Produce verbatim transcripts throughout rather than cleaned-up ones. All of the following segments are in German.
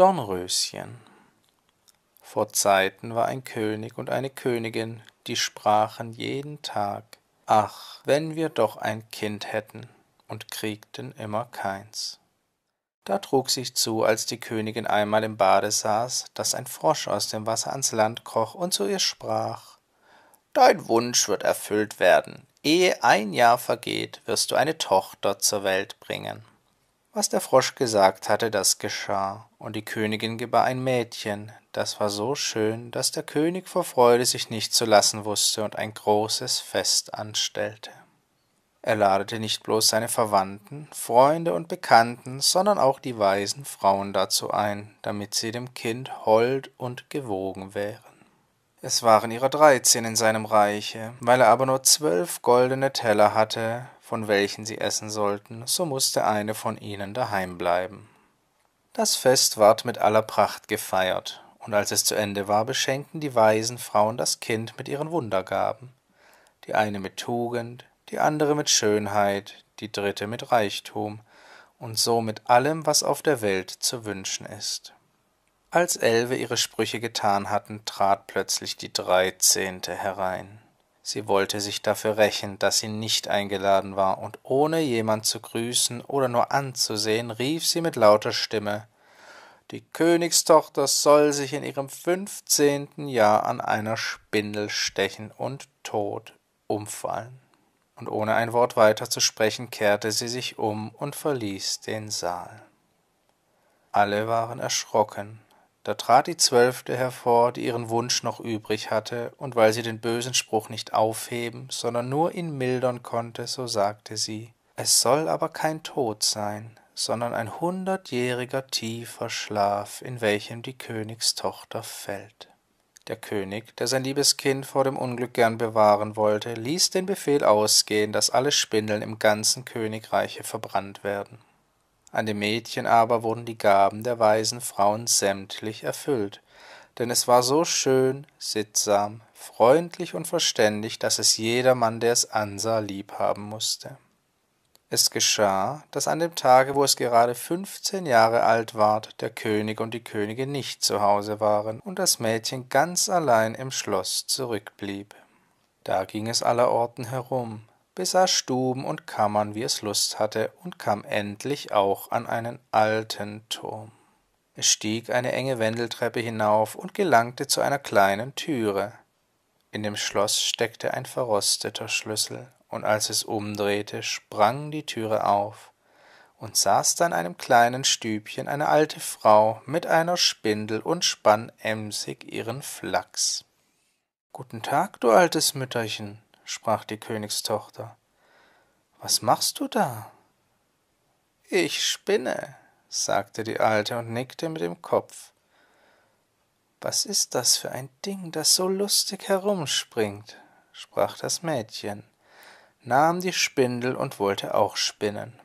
Dornröschen. Vor Zeiten war ein König und eine Königin, die sprachen jeden Tag: »Ach, wenn wir doch ein Kind hätten«, und kriegten immer keins. Da trug sich zu, als die Königin einmal im Bade saß, dass ein Frosch aus dem Wasser ans Land kroch und zu ihr sprach: »Dein Wunsch wird erfüllt werden. Ehe ein Jahr vergeht, wirst du eine Tochter zur Welt bringen.« Was der Frosch gesagt hatte, das geschah, und die Königin gebar ein Mädchen. Das war so schön, dass der König vor Freude sich nicht zu lassen wusste und ein großes Fest anstellte. Er ladete nicht bloß seine Verwandten, Freunde und Bekannten, sondern auch die weisen Frauen dazu ein, damit sie dem Kind hold und gewogen wären. Es waren ihrer dreizehn in seinem Reiche, weil er aber nur zwölf goldene Teller hatte, von welchen sie essen sollten, so musste eine von ihnen daheim bleiben. Das Fest ward mit aller Pracht gefeiert, und als es zu Ende war, beschenkten die weisen Frauen das Kind mit ihren Wundergaben, die eine mit Tugend, die andere mit Schönheit, die dritte mit Reichtum, und so mit allem, was auf der Welt zu wünschen ist. Als Elfe ihre Sprüche getan hatten, trat plötzlich die Dreizehnte herein. Sie wollte sich dafür rächen, dass sie nicht eingeladen war, und ohne jemand zu grüßen oder nur anzusehen, rief sie mit lauter Stimme: »Die Königstochter soll sich in ihrem fünfzehnten Jahr an einer Spindel stechen und tot umfallen.« Und ohne ein Wort weiter zu sprechen, kehrte sie sich um und verließ den Saal. Alle waren erschrocken. Da trat die Zwölfte hervor, die ihren Wunsch noch übrig hatte, und weil sie den bösen Spruch nicht aufheben, sondern nur ihn mildern konnte, so sagte sie: »Es soll aber kein Tod sein, sondern ein hundertjähriger tiefer Schlaf, in welchem die Königstochter fällt.« Der König, der sein liebes Kind vor dem Unglück gern bewahren wollte, ließ den Befehl ausgehen, dass alle Spindeln im ganzen Königreiche verbrannt werden. An dem Mädchen aber wurden die Gaben der weisen Frauen sämtlich erfüllt, denn es war so schön, sittsam, freundlich und verständig, dass es jedermann, der es ansah, liebhaben mußte. Es geschah, dass an dem Tage, wo es gerade fünfzehn Jahre alt ward, der König und die Königin nicht zu Hause waren und das Mädchen ganz allein im Schloss zurückblieb. Da ging es allerorten herum, besah Stuben und Kammern, wie es Lust hatte, und kam endlich auch an einen alten Turm. Es stieg eine enge Wendeltreppe hinauf und gelangte zu einer kleinen Türe. In dem Schloss steckte ein verrosteter Schlüssel, und als es umdrehte, sprang die Türe auf, und saß da in einem kleinen Stübchen eine alte Frau mit einer Spindel und spann emsig ihren Flachs. »Guten Tag, du altes Mütterchen«, sprach die Königstochter. »Was machst du da?« »Ich spinne«, sagte die Alte und nickte mit dem Kopf. »Was ist das für ein Ding, das so lustig herumspringt?« sprach das Mädchen, nahm die Spindel und wollte auch spinnen.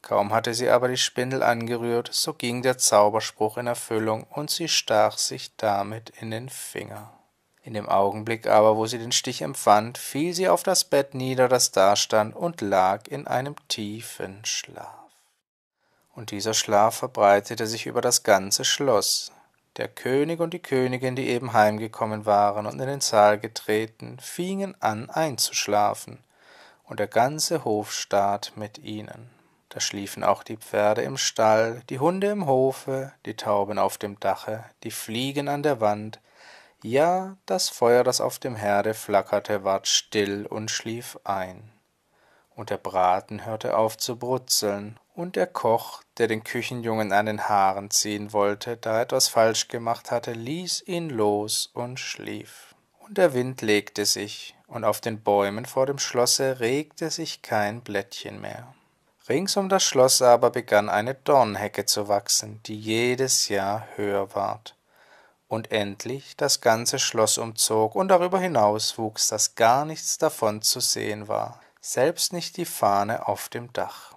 Kaum hatte sie aber die Spindel angerührt, so ging der Zauberspruch in Erfüllung, und sie stach sich damit in den Finger. In dem Augenblick aber, wo sie den Stich empfand, fiel sie auf das Bett nieder, das da stand, und lag in einem tiefen Schlaf. Und dieser Schlaf verbreitete sich über das ganze Schloss. Der König und die Königin, die eben heimgekommen waren und in den Saal getreten, fingen an einzuschlafen, und der ganze Hofstaat mit ihnen. Da schliefen auch die Pferde im Stall, die Hunde im Hofe, die Tauben auf dem Dache, die Fliegen an der Wand. Ja, das Feuer, das auf dem Herde flackerte, ward still und schlief ein. Und der Braten hörte auf zu brutzeln, und der Koch, der den Küchenjungen an den Haaren ziehen wollte, da er etwas falsch gemacht hatte, ließ ihn los und schlief. Und der Wind legte sich, und auf den Bäumen vor dem Schlosse regte sich kein Blättchen mehr. Rings um das Schloss aber begann eine Dornhecke zu wachsen, die jedes Jahr höher ward, und endlich das ganze Schloss umzog, und darüber hinaus wuchs, dass gar nichts davon zu sehen war, selbst nicht die Fahne auf dem Dach.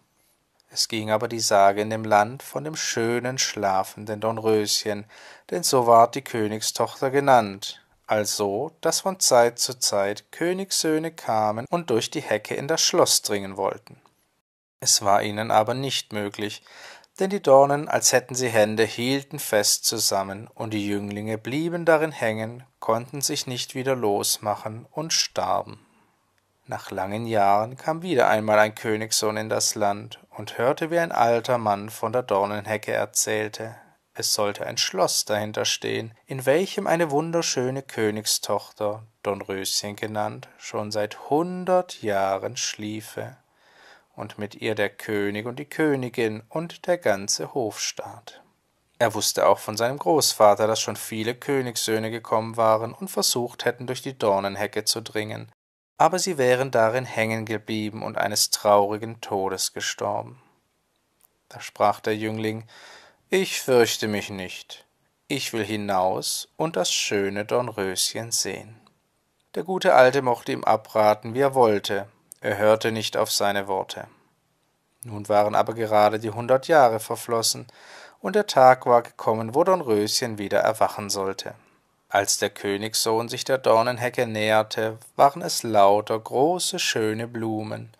Es ging aber die Sage in dem Land von dem schönen, schlafenden Dornröschen, denn so ward die Königstochter genannt, also, dass von Zeit zu Zeit Königssöhne kamen und durch die Hecke in das Schloss dringen wollten. Es war ihnen aber nicht möglich, denn die Dornen, als hätten sie Hände, hielten fest zusammen, und die Jünglinge blieben darin hängen, konnten sich nicht wieder losmachen und starben. Nach langen Jahren kam wieder einmal ein Königssohn in das Land und hörte, wie ein alter Mann von der Dornenhecke erzählte, es sollte ein Schloss dahinter stehen, in welchem eine wunderschöne Königstochter, Dornröschen genannt, schon seit hundert Jahren schliefe, und mit ihr der König und die Königin und der ganze Hofstaat. Er wusste auch von seinem Großvater, dass schon viele Königssöhne gekommen waren und versucht hätten, durch die Dornenhecke zu dringen, aber sie wären darin hängen geblieben und eines traurigen Todes gestorben. Da sprach der Jüngling: »Ich fürchte mich nicht. Ich will hinaus und das schöne Dornröschen sehen.« Der gute Alte mochte ihm abraten, wie er wollte. Er hörte nicht auf seine Worte. Nun waren aber gerade die hundert Jahre verflossen, und der Tag war gekommen, wo Dornröschen wieder erwachen sollte. Als der Königssohn sich der Dornenhecke näherte, waren es lauter große, schöne Blumen.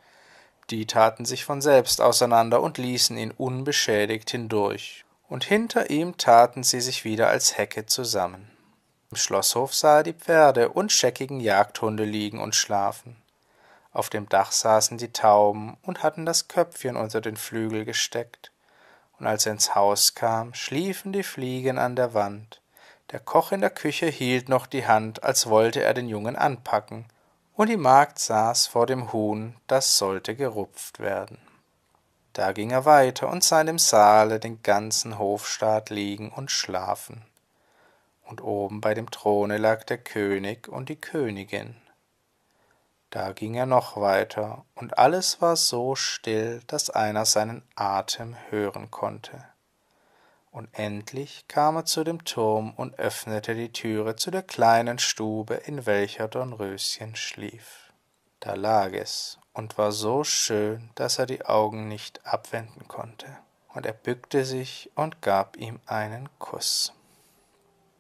Die taten sich von selbst auseinander und ließen ihn unbeschädigt hindurch, und hinter ihm taten sie sich wieder als Hecke zusammen. Im Schlosshof sah er die Pferde und scheckigen Jagdhunde liegen und schlafen. Auf dem Dach saßen die Tauben und hatten das Köpfchen unter den Flügel gesteckt. Und als er ins Haus kam, schliefen die Fliegen an der Wand. Der Koch in der Küche hielt noch die Hand, als wollte er den Jungen anpacken, und die Magd saß vor dem Huhn, das sollte gerupft werden. Da ging er weiter und sah in dem Saale den ganzen Hofstaat liegen und schlafen. Und oben bei dem Throne lag der König und die Königin. Da ging er noch weiter, und alles war so still, dass einer seinen Atem hören konnte. Und endlich kam er zu dem Turm und öffnete die Türe zu der kleinen Stube, in welcher Dornröschen schlief. Da lag es und war so schön, dass er die Augen nicht abwenden konnte, und er bückte sich und gab ihm einen Kuss.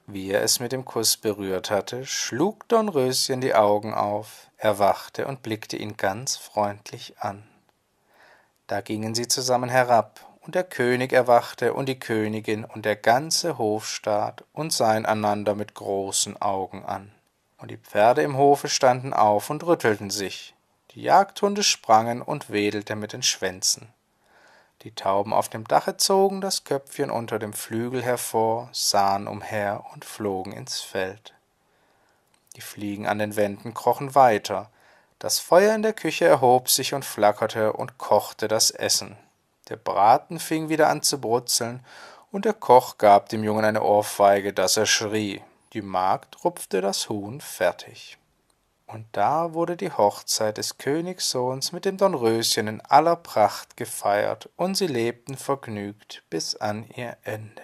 Wie er es mit dem Kuss berührt hatte, schlug Dornröschen die Augen auf, erwachte und blickte ihn ganz freundlich an. Da gingen sie zusammen herab, und der König erwachte und die Königin und der ganze Hofstaat und sahen einander mit großen Augen an. Und die Pferde im Hofe standen auf und rüttelten sich. Die Jagdhunde sprangen und wedelten mit den Schwänzen. Die Tauben auf dem Dache zogen das Köpfchen unter dem Flügel hervor, sahen umher und flogen ins Feld. Die Fliegen an den Wänden krochen weiter. Das Feuer in der Küche erhob sich und flackerte und kochte das Essen. Der Braten fing wieder an zu brutzeln, und der Koch gab dem Jungen eine Ohrfeige, dass er schrie. Die Magd rupfte das Huhn fertig. Und da wurde die Hochzeit des Königssohns mit dem Dornröschen in aller Pracht gefeiert, und sie lebten vergnügt bis an ihr Ende.